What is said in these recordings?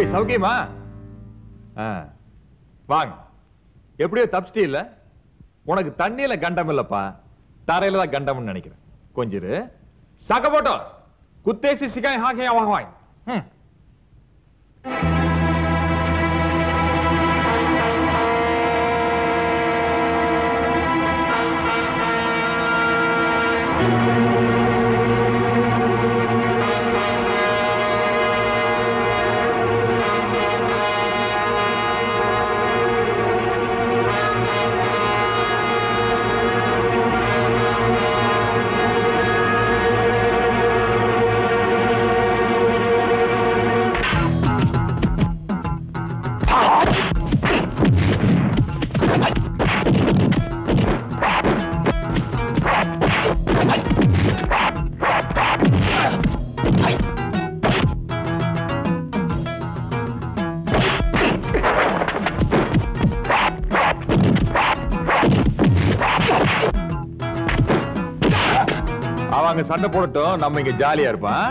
தம்பி சௌக்கியமா? வாங்க. எப்படியோ தப்பிச்சிட்டே இல்ல? உனக்கு தண்ணியில கண்டம் இல்லப்பா, தரையில தான் கண்டம்னு நினைக்கிறேன். கொஞ்சிரு சக போட்டோ குத்தேசி சிக்காய் ஹாக்கே வாங்க. சண்டை போடட்டும், நம்ம இங்க ஜாலியா இருப்பான்.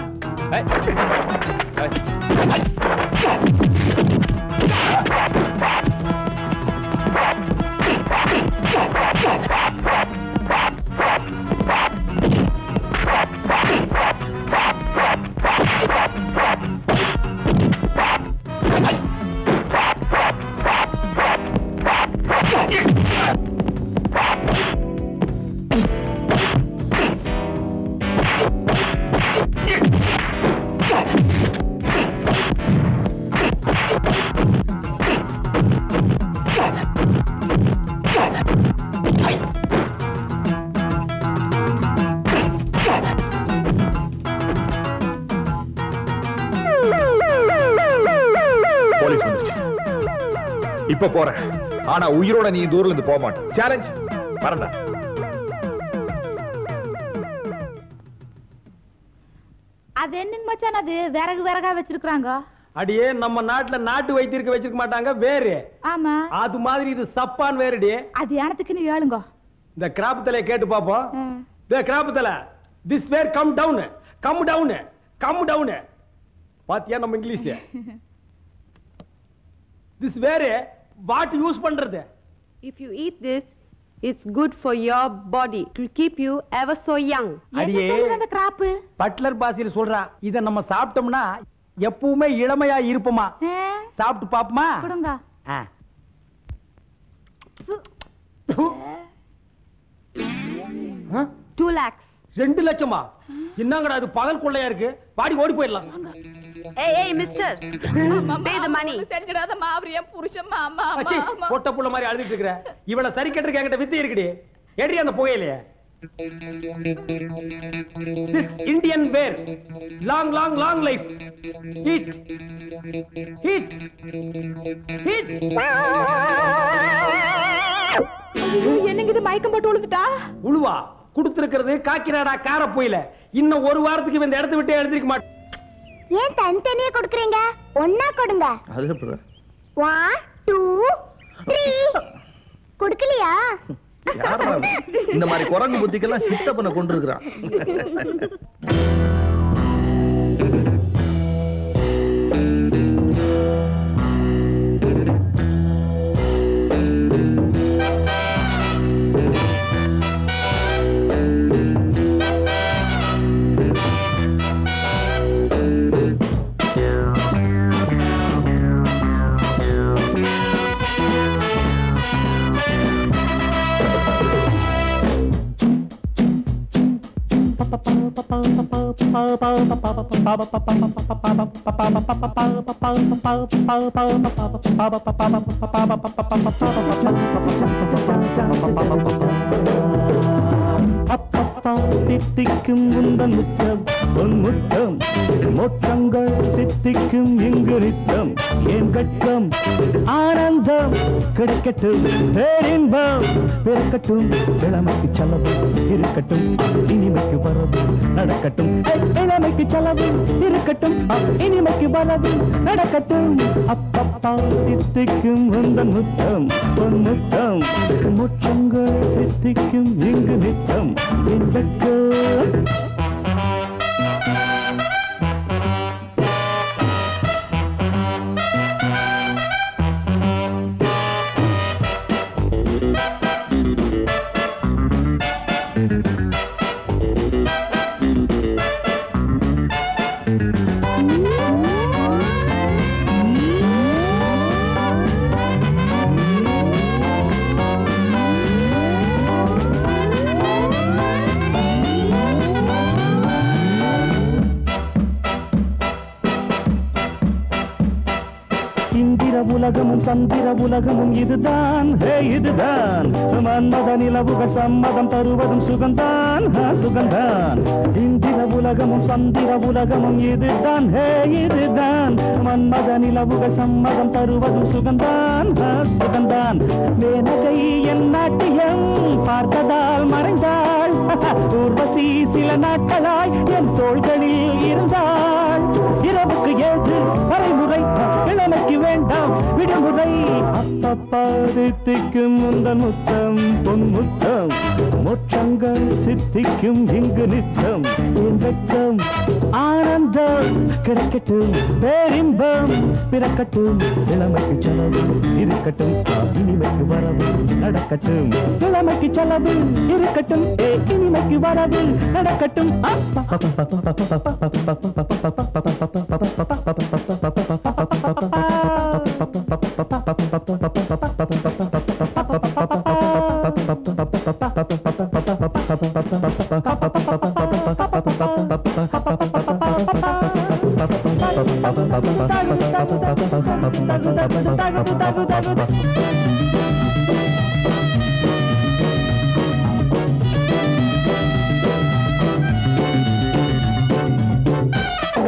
இப்ப போறேன், ஆனா உயிரோட நீ தூரம் இருந்து போக மாட்டேன். சேலஞ்ச் வரண்டா. அது என்னங்க மச்சான், அது விறகு விறகா வச்சிருக்காங்க. அடியே நம்ம நாட்டுல நாட்டு வைத்தியருக்கு வச்சிருக்க மாட்டாங்க வேறு. ஆமா அது மாதிரி இது சப்பான் வேறுடி. அது யானத்துக்குன்னு ஏளுங்க. இந்த கிராப் தலை கேட்டு பாப்போம். இந்த கிராப் தலை this where come down come down come down. பாத்தியா நம்ம இங்கிலீஷ். திஸ் வேறு what use பண்றது? If you eat this it's good for your body, it will keep you ever so young. என்ன சொல்லுங்க கிராப்? பட்லர் பாசில சொல்றா, இத நம்ம சாப்பிட்டோம்னா எப்பவுமே இளமையா இருப்போமா. சாப்பிட்டு பாப்போமா? கொடுங்க. ஹ 2 lakhs 2 லட்சமா? என்னங்கடா அது பகல் கொள்ளையா இருக்கு, பாடி ஓடி போயிரலாம். ஏய் ஏய் மிஸ்டர், பே தி மணி. செஞ்சறாத மாவரியா புருஷன் மாமா மாமா போட்ட புள்ள மாதிரி அழுதிட்டு இருக்கற. இவளை சரி கேட்றதுக்கு என்கிட்ட வித்து இருக்குடி. ஏடி அந்த போகையிலே. This Indian bear long long long life. Hit hit hit. என்னங்க இது மைக்கம் போட்டு உழுந்துட்டா? உழுவா குடுத்துருக்கிறது காக்கிராடா கார போயில. இன்னும் ஒரு வாரத்துக்கு இந்த இடத்து விட்டு எழுந்திருக்க மாட்டேன். ஏன் தனித்தனியா கொடுக்குறீங்க? ஒண்ணா கொடுங்க. அதுல பிற 1 2 3 கொடுக்கலையா? யாரா இந்த மாதிரி குரங்கு புத்திக்கெல்லாம் சித்தப்பன கொண்டிருக்கான். சித்திக்கும் உந்தன் முத்தம் உன் முத்தம் மொத்தங்கள் சித்திக்கும் இங்கு நித்தம் என் கட்டம் ஆனந்தம் கிடைக்கட்டும் பேரின்பம் பிறக்கட்டும் இளமைக்கு செலவு இருக்கட்டும் இனிமைக்கு வரவு நடக்கட்டும் இளமைக்கு செலவு இருக்கட்டும் இனிமைக்கு வரவு நடக்கட்டும் அப்பப்பா சித்திக்கும் உந்தன் முத்தம் உன் முத்தம் மொத்தங்கள் சித்திக்கும் இங்கு நித்தம் என் கட்டம். உலகமும் சந்திர உலகமும் இதுதான், ஹே இதுதான். மன்மத நிலவுகள் சம்மதம் தருவதும் சுகந்தான், சுகந்தான். இந்திர உலகமும் சந்திர உலகமும் இதுதான், ஹே இதுதான். மன்மத நிலவுகள் சம்மதம் தருவதும் சுகந்தான், சுகந்தான். மேனகை என் நாட்டியம் பார்த்ததால் மறைந்தாள், ஊர்வசி சில நாட்களாய் என் தோள்களில் இருந்தாள். இரவுக்கு ஏது வரைமுறை இளமைக்கு வேண்டாம் விடுமுறை. அப்பப்பாதிக்கும் முந்தன் முத்தம் பொன் முத்தம், மொற்றங்கள் சித்திக்கும் இங்கு நித்தம். இன்பம் ஆனந்தம் கிடைக்கட்டும், பேரின்பம் பிறக்கட்டும். இளமைக்கு செலவு இருக்கட்டும், இனிமைக்கு வரவு நடக்கட்டும். இளமைக்கு செலவு இருக்கட்டும், இனிமைக்கு வரவு நடக்கட்டும்.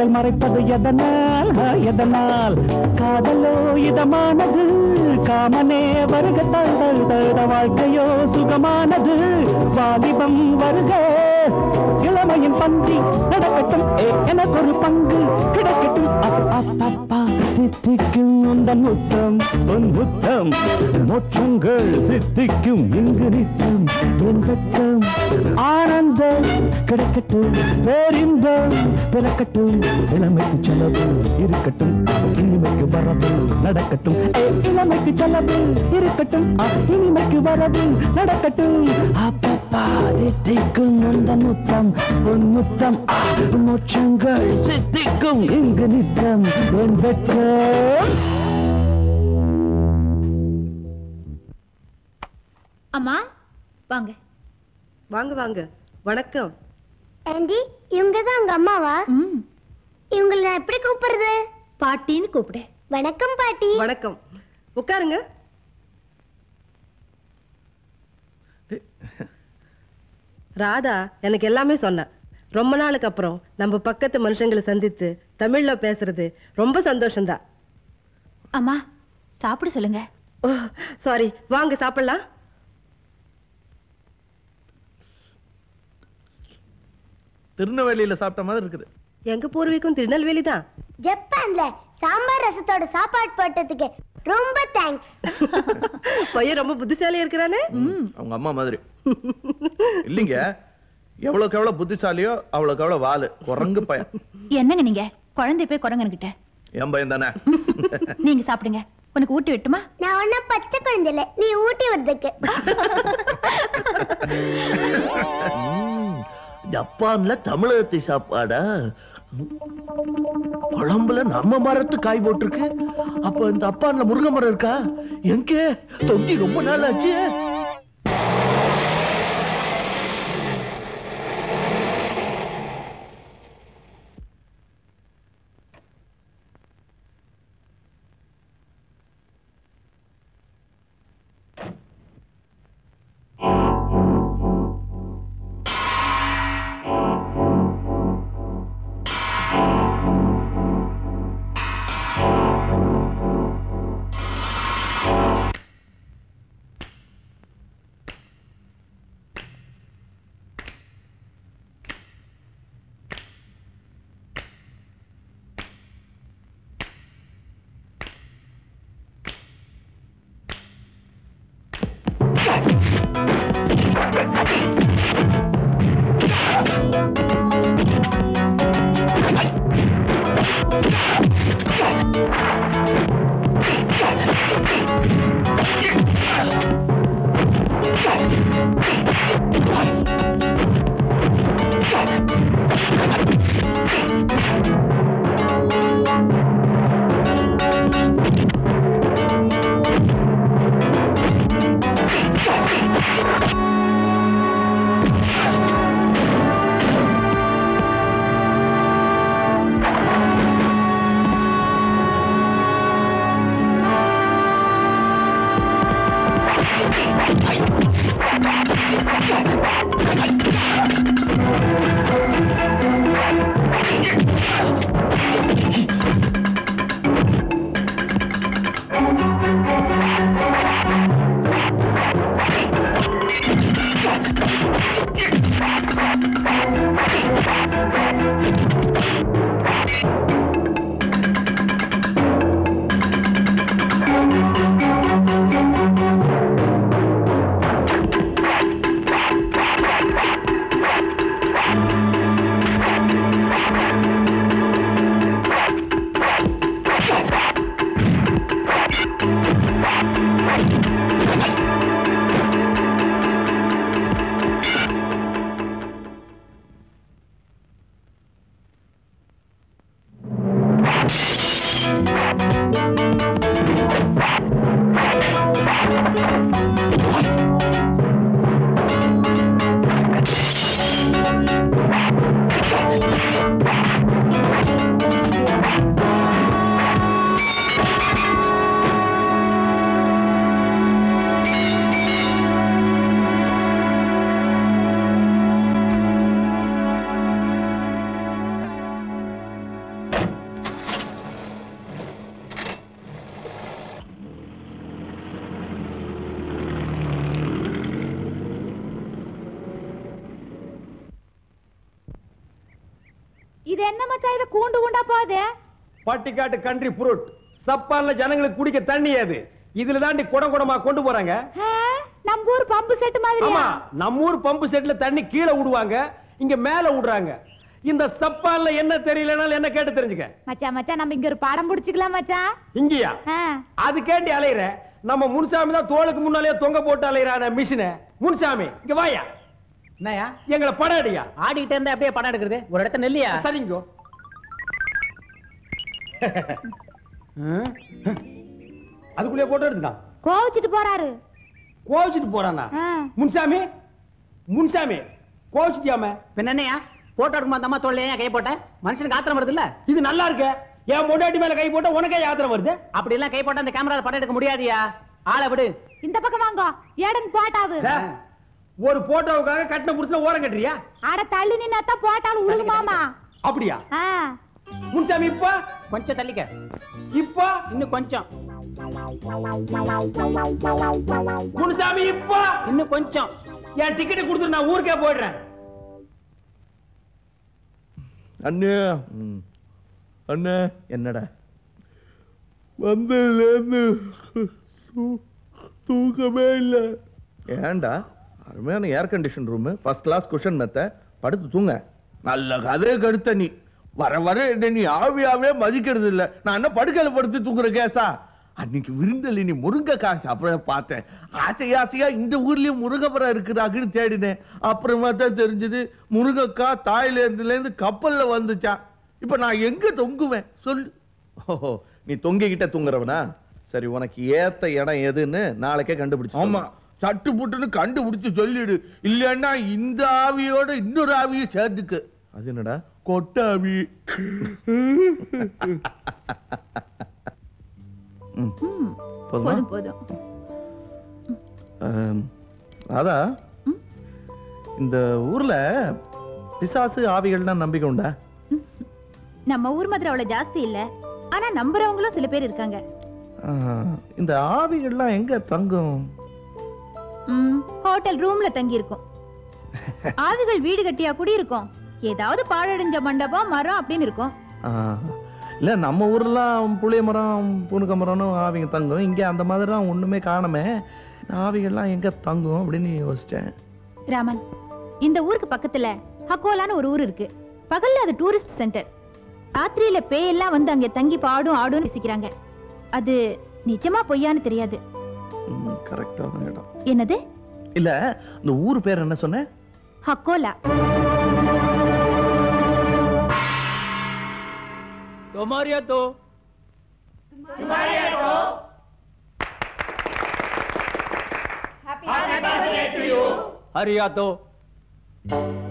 பகல் மறைப்பது எதனால், எதனால்? காதலோ இதமானது, காமனே வருக தழுதல் தழுத. வாழ்க்கையோ சுகமானது, வாலிபம் வருக. இளமையின் பந்தி நடக்கட்டும், எனக்கு ஒரு பங்கு கிடைக்கட்டும். சித்திக்கும் உந்தன் முத்தம் பொன் முத்தம், மோட்சங்கள் சித்திக்கும் இங்கு நித்தம். இன்பம் ஆனந்தம் கிடைக்கட்டும், பேரின்பம் பிறக்கட்டும். இளமைக்கு செலவு இருக்கட்டும், இனிமைக்கு வரவு நடக்கட்டும். இளமைக்கு செலவு இருக்கட்டும், இனிமைக்கு வரவு நடக்கட்டும். அப்பப்பா தித்திக்கும் உந்தன் முத்தம் பொன் முத்தம், மோட்சங்கள் சித்திக்கும் இங்கு நித்தம். அம்மா வாங்க வாங்க வாங்க. வணக்கம் ஆண்டி. இவங்கதான் உங்க அம்மாவா? இவங்களை நான் எப்படி கூப்பிடுறது? பாட்டின்னு கூப்பிடு. வணக்கம் பாட்டி. வணக்கம், உட்காருங்க. ராதா எனக்கு எல்லாமே சொன்ன. ரொம்ப நாளுக்கு அப்புறம் நம்ம பக்கத்து மனுஷங்களை சந்தித்து தமிழ்ல பேசுறது ரொம்ப சந்தோஷம்தான். அம்மா சாப்பிட சொல்லுங்க. ஓ சாரி, வாங்க சாப்பிடலாம். திருநெல்வேலியில சாப்பிட்ட மாதிரி இருக்குது. எங்க பூர்வீகம் திருநெல்வேலி தான். ஜப்பான்ல சாம்பார் ரசத்தோட சாப்பாடு போட்டதுக்கு ரொம்ப தேங்க்ஸ். பையன் ரொம்ப புத்திசாலியா இருக்கிறானே, அவங்க அம்மா மாதிரி இல்லைங்க. எவ்வளவுக்கு எவ்வளவு புத்திசாலியோ அவ்வளவுக்கு எவ்வளவு வாலு குரங்கு பையன். என்னங்க நீங்க குழந்தை போய் குரங்கன்கிட்ட? என் பையன் தானே. நீங்க சாப்பிடுங்க, உனக்கு ஊட்டி விட்டுமா? நான் ஒண்ணு பச்சை குழந்தை இல்ல, நீ ஊட்டி விடுறதுக்கு. ஜப்பான்ல தமிழகத்தை சாப்பாடா? குழம்புல நம்ம மரத்து காய் போட்டிருக்கு. அப்ப இந்த ஜப்பான்ல முருங்கை மரம் இருக்கா? எங்கே தொங்கி ரொம்ப நாள் ஆச்சு. பட்டிக்காட்டு கண்ட்ரி புரூட் சப்பான்ல ஜனங்களுக்கு குடிக்க தண்ணி அது இதுல தாண்டி குடம் குடமா கொண்டு போறாங்க. நம்ம ஊர் பம்பு செட் மாதிரி. ஆமா, நம்ம ஊர் பம்பு செட்ல தண்ணி கீழே விடுவாங்க, இங்க மேல விடுறாங்க. இந்த சப்பான்ல என்ன தெரியலனால என்ன கேட்டு தெரிஞ்சுக்க. மச்சான் மச்சான் நம்ம இங்க ஒரு பாடம் புடிச்சுக்கலாம் மச்சான். இங்கயா? அது கேட்டி அலையற. நம்ம முனுசாமி தான் தோளுக்கு முன்னாலே தொங்க போட்டு அலையறானே மிஷினை. முனுசாமி இங்க வாயா. என்னயா? எங்களை படம் அடியா. ஆடிட்டே இருந்தா அப்படியே படம் எடுக்குறது. ஒரு இடத்துல நில்லியா. சரிங்கோ. அதுக்குள்ளே போட்டோ எடுத்துட்டான். கோவிச்சிட்டு போறாரு. கோவிச்சிட்டு போறானா? முனுசாமி முனுசாமி கோவிச்சிட்டியாம. என்னன்னையா போட்டோ எடுக்குமா அந்த அம்மா தோல்ல ஏன் கை போட்ட? மனுஷனுக்கு ஆத்திரம் வருது இல்ல? இது நல்லா இருக்கு. என் பொண்டாட்டி மேல கை போட்ட உனக்கே ஆத்திரம் வருது. அப்படி எல்லாம் கை போட்ட அந்த கேமரால படம் எடுக்க முடியாதியா. ஆளை விடு. இந்த பக்கம் வாங்க. ஏடன் போட்டாவு. ஒரு போட்டோவுக்காக கட்டின புருஷனை ஓரம் கட்டுறியா? அட தள்ளி நின்னாத்தா போட்டாலும் உழுகுமாமா. அப்படியா? முனுசாமி இப்ப கொஞ்சம் தள்ளிக்க. இப்ப இன்னும் கொஞ்சம். முனுசாமி இப்ப இன்னும் கொஞ்சம். என் டிக்கெட் கொடுத்து நான் ஊருக்கே போயிடுறேன். அண்ணே அண்ணே என்னடா வந்ததுலேருந்து தூக்கமே இல்லை. ஏண்டா அருமையான air condition room, first class cushion மெத்தை, படுத்து தூங்க. நல்ல கதையை கடுத்த நீ வர வர என்ன நீ ஆவியாவே மதிக்கிறது இல்லை. நான் என்ன படுக்கையில படுத்து தூங்குற கேசா? அன்னைக்கு விருந்தலி நீ முருங்கைக்காய் சாப்பிட பார்த்தேன். ஆசையாசையா இந்த ஊர்லயும் முருங்கைப்பரம் இருக்குதாக்குன்னு தேடினேன். அப்புறமா தான் தெரிஞ்சது முருங்கைக்காய் தாய்லேந்துலேருந்து கப்பல்ல வந்துச்சா. இப்ப நான் எங்க தொங்குவேன் சொல்லு. ஓஹோ, நீ தொங்கிக்கிட்ட தூங்குறவனா? சரி, உனக்கு ஏத்த இடம் எதுன்னு நாளைக்கே கண்டுபிடிச்சு. ஆமா, சட்டு புட்டுன்னு கண்டுபிடிச்சு சொல்லிடு. இல்லைன்னா இந்த ஆவியோட இன்னொரு ஆவியை சேர்த்துக்கு. அது என்னடா கொட்டாவி? போதும் போதும். அதா இந்த ஊர்ல பிசாசு ஆவிகள்னா நம்பிக்கை உண்டா? நம்ம ஊர் மாதிரி அவ்வளவு ஜாஸ்தி இல்ல, ஆனா நம்புறவங்களும் சில பேர் இருக்காங்க. இந்த ஆவிகள்லாம் எங்க தங்கும்? ஹோட்டல் ரூம்ல தங்கி இருக்கும். ஆவிகள் வீடு கட்டியா குடி இருக்கும். ஏதாவது பாழடைஞ்ச மண்டபம் மரம் அப்படின்னு இருக்கும். இல்ல நம்ம ஊர்லாம் புளிய மரம் பூனுக்க மரம்னு ஆவிங்க தங்கும். இங்க அந்த மாதிரிலாம் ஒண்ணுமே காணமே. ஆவிகள்லாம் எங்க தங்கும் அப்படின்னு யோசிச்சேன். ராமன், இந்த ஊருக்கு பக்கத்துல ஹக்கோலான்னு ஒரு ஊர் இருக்கு. பகல்ல அது டூரிஸ்ட் சென்டர். ராத்திரியில பேயெல்லாம் வந்து அங்க தங்கி பாடும் ஆடும் பேசிக்கிறாங்க. அது நிஜமா பொய்யான்னு தெரியாது. கரெக்டான இடம். என்னது? இல்ல இந்த ஊர் பேர் என்ன சொன்ன? ஹக்கோலா. तुम्हारी तो तुम्हारी तो हैप्पी बर्थडे टू यू. हरिया तो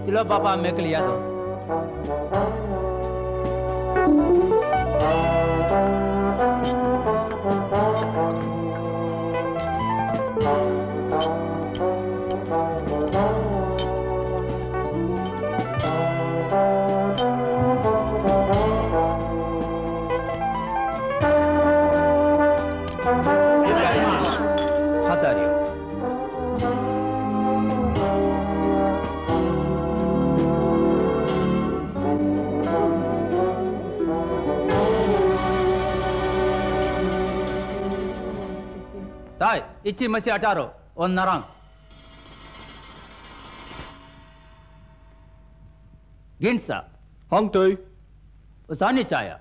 चलो पापा मैं के लिया तो హాయ్ ఇచ్చి మసి అటారు ఒన్నరం గిన్సా హంగ్ టోయ్ ఉసాని చాయా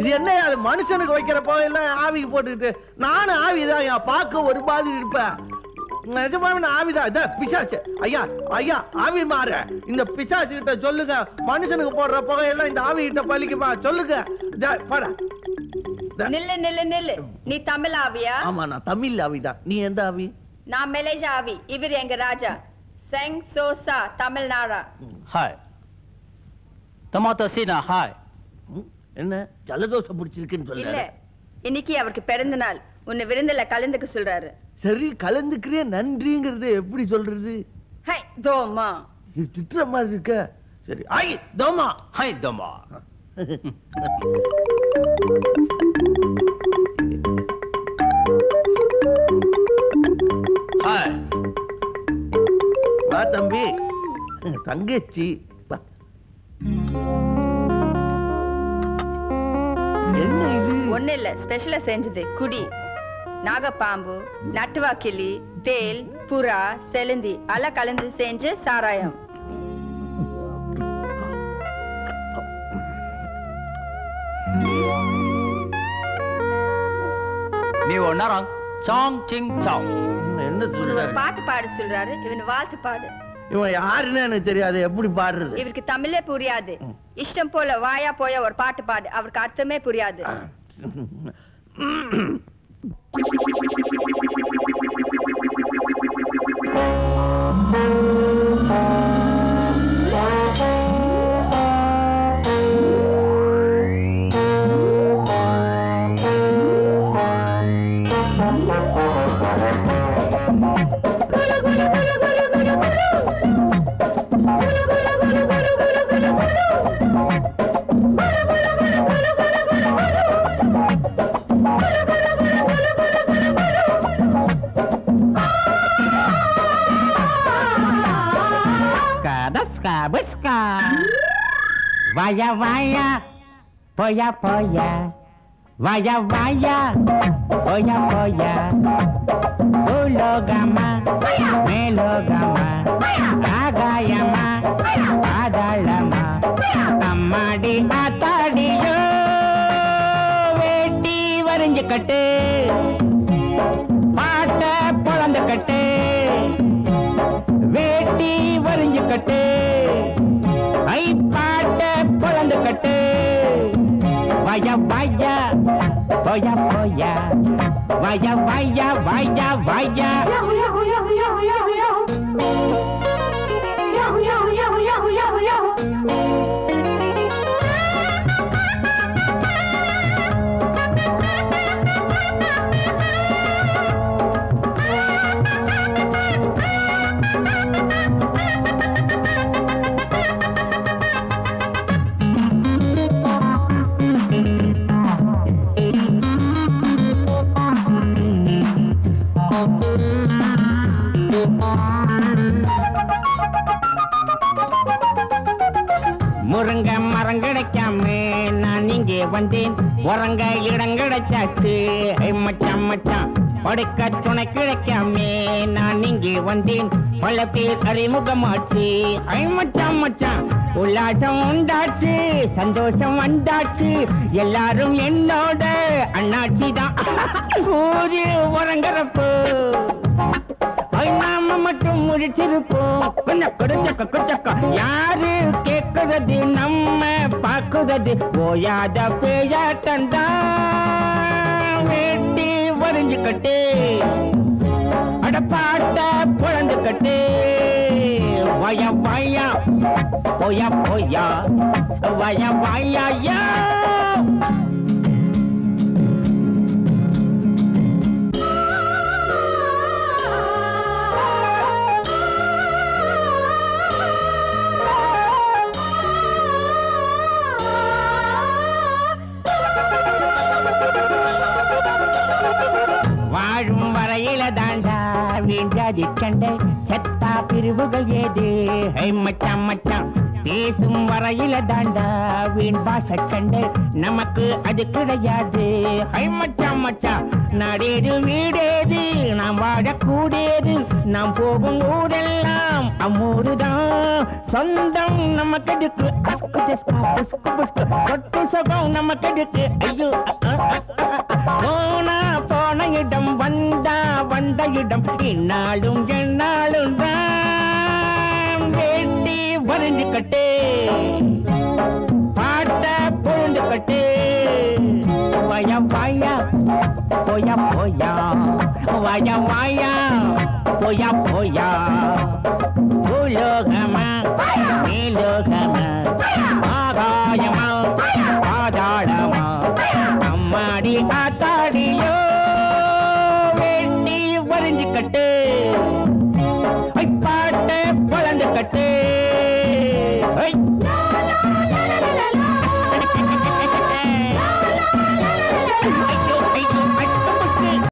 இது என்ன அது மனுஷனுக்கு வைக்கிறப்போ இல்லை ஆவிக்கு போட்டுக்கிட்டு நானும் ஆவிதான் ஐயா பார்க்க ஒரு மாதிரி இருப்பேன் நிஜமாவே நான் ஆவிதான் இதான் பிசாசு ஐயா ஐயா ஆவி மாற இந்த பிசாசு கிட்ட சொல்லுங்க மனுஷனுக்கு போடுற புகையெல்லாம் இந்த ஆவி கிட்ட பழிக்குமா சொல்லுங்க நில்லு நில்லு நில்லு நீ தமிழ் ஆவியா ஆமா நான் தமிழ் ஆவிதான் நீ எந்த ஆவி நான் மலேசிய ஆவி இவர் எங்க ராஜா செங் சோசா தமிழ்நாடா ஹாய் டமாட்டோ சீனா ஹாய் என்ன ஜலதோஷம் பிடிச்சிருக்குன்னு சொல்றாரு இல்ல இன்னைக்கு அவருக்கு பிறந்த நாள் உன்னை விருந்துல கலந்துக்க சொல்றாரு சரி கலந்துக்கிறே நன்றிங்கிறது எப்படி சொல்றது ஹாய் தோமா இது திட்ற மாதிரி இருக்க சரி ஹாய் தோமா ஹாய் தோமா ஹாய் வா தம்பி தங்கச்சி என்ன இது ஒண்ணு இல்ல ஸ்பெஷலா செஞ்சது குடி நாகப்பாம்பு நட்டுவாக்கிளி தேல் புறா செலுந்தி எல்லாம் கலந்து செஞ்ச சாராயம் நீ ஒன்னாராம் சாங் சிங் சாங் என்ன சொல்றாரு பாட்டு பாட சொல்றாரு இவன் வாழ்த்து பாடு இவன் யாருன்னு எனக்கு தெரியாது எப்படி பாடுறது இவருக்கு தமிழே புரியாது இஷ்டம் போல வாயா போய ஒரு பாட்டு பாடு அவருக்கு அர்த்தமே புரியாது Vaya, vaya, polla, polla. Vaya, vaya, polla, polla. Tú lo gama, me lo gama. Haga yama, haga lama. Amadi atadiyo, vetti varinjikattu. Paata polandukattu, vetti varinjikattu. Vaya, vaya, polla, polla. Vaya, vaya, vaya, vaya. Yahoo, yahoo, yahoo, yahoo, yahoo, yahoo. Yahoo, yahoo, yahoo, yahoo, yahoo, yahoo. முருங்க மரம் கிடைக்காம நான் இங்கே வந்தேன் உறங்க இடம் கிடைச்சாச்சு மச்சான் மச்சான் படுக்க துணை கிடைக்காம நான் இங்கே வந்தேன் பல பேர் அறிமுகமாச்சு ஐ மச்சான் மச்சான் உல்லாசம் உண்டாச்சு சந்தோஷம் வந்தாச்சு எல்லாரும் என்னோட அண்ணாச்சி தான் ஊரு உறங்குறப்போ நாம மட்டும் முடிச்சிருப்போம் கொஞ்சம் கொடுச்சக்க கொடுச்சக்க யாரு கேட்குறது நம்ம பார்க்குறது ஓயாத பேயாட்டந்தா வேட்டி வரைஞ்சுக்கட்டு அடப்பாட்ட புழந்துக்கட்டு வய வாயா போயா போயா வய வாயா யா காதலிக்கண்டே செத்தா பிரிவுகள் ஏது ஹை மச்சான் மச்சான் பேசும் வரையில தாண்டா வீண் பாசக்கண்டே நமக்கு அது கிடையாது ஹை மச்சான் மச்சான் நாடேது வீடேது நாம் வாழக்கூடியது நாம் போகும் ஊரெல்லாம் அம்மூருதான் சொந்தம் நமக்கு அதுக்கு அஸ்கு திஸ்கு புஸ்கு புஸ்கு கொட்டு சுகம் நமக்கு அதுக்கு ஐயோ போனா போன இடம் வந்தா வந்த இடம் இந்நாளும் எந்நாளும் தான் வேண்டி வரைஞ்சுக்கட்டே பாட்ட பொழுந்துக்கட்டே வாயா வாயா போயா போயா வாயா வாயா போயா போயா பூலோகமா மேலோகமா ஆகாயமா பாதாளமா அம்மாடி ஆத்தாடியோ வேண்டி வரைஞ்சுக்கட்டே